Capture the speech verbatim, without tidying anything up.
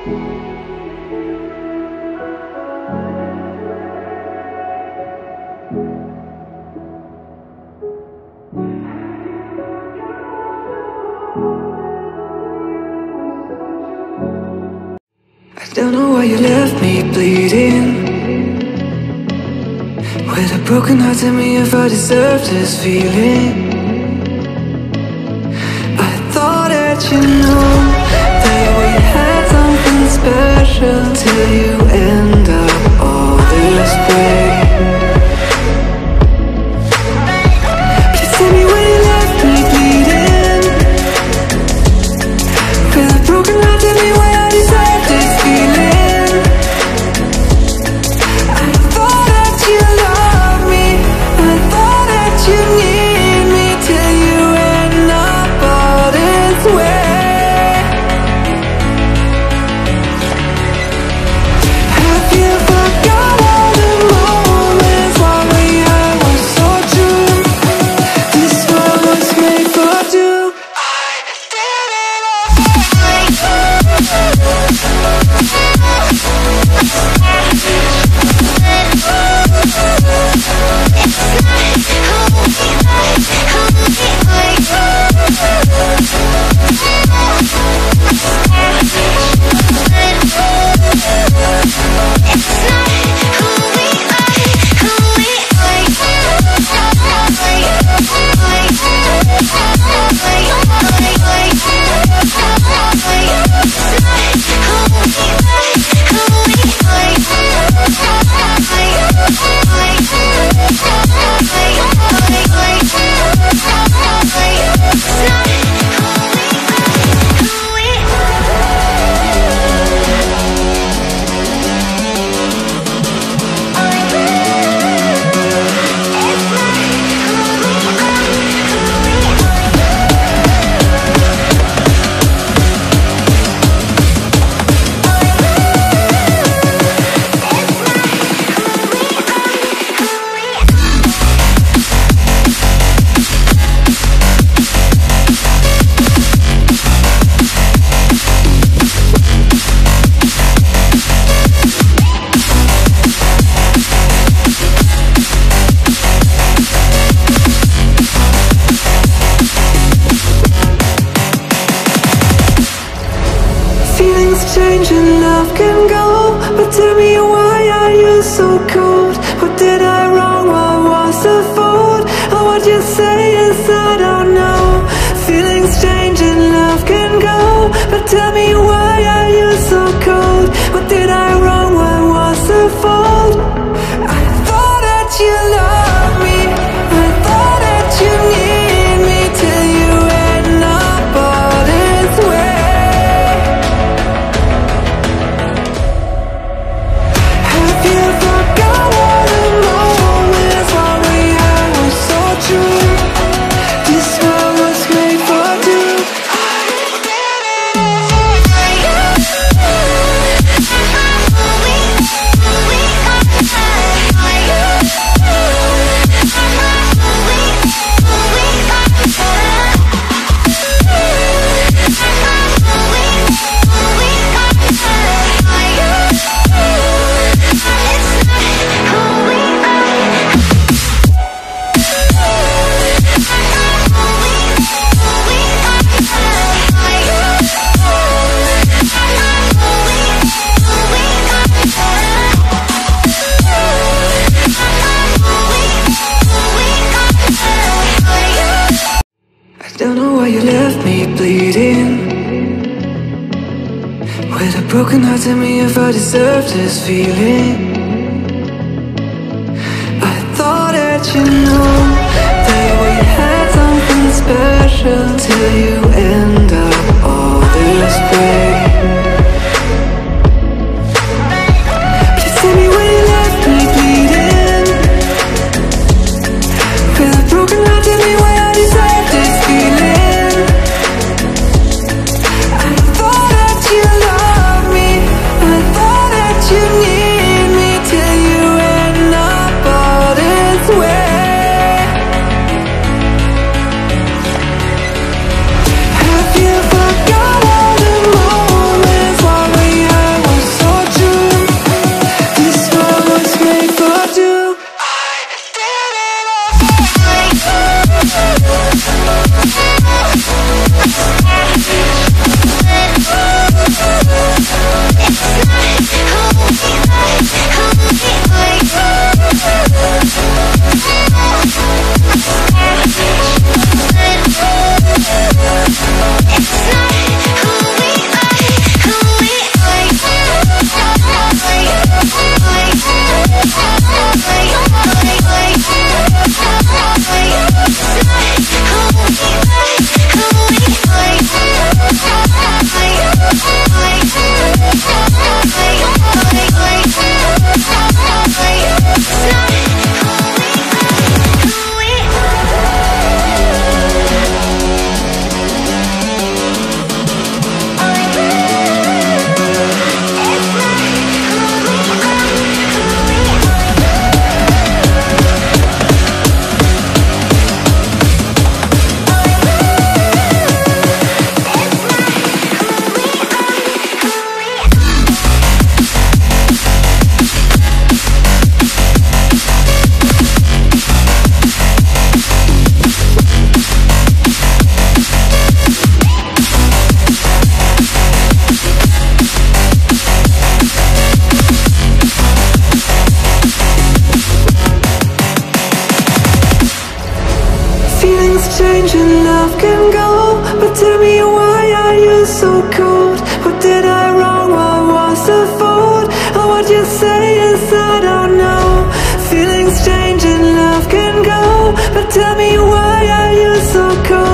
I don't know why you left me bleeding, with a broken heart. Tell me if I deserve this feeling. I thought that you knew that we had something special till you end up all this way. Please tell me why you left me bleeding, with a broken heart. Tell me why I deserve this feeling. I thought that you loved me, I thought that you need me, till you end up all this way. Have you forgot all the moments while we I was so true? This world was made for two. I did it Change and love can go, but tell me why are you so cold? What did I wrong? What was the fault? And what you say is I don't know. Feelings change and love can go, but tell me why are you so cold? What did I wrong? What was the fault? I thought that you loved me, I thought that you need me, till you end up all this way. Have you forgot all the moments while we I was so true? This world was made for two. Don't know why you left me bleeding, with a broken heart. Tell me if I deserve this feeling. I thought that you knew that we had something special till you end up all this way. Please tell me why you left me bleeding, with a broken heart. Tell me why I deserve this feeling. I thought that you loved me, I thought that you need me, till you end up all this way. Have you cold? What did I wrong? What was the fault? And what you say is I don't know. Feelings change and love can go, but tell me why are you so cold?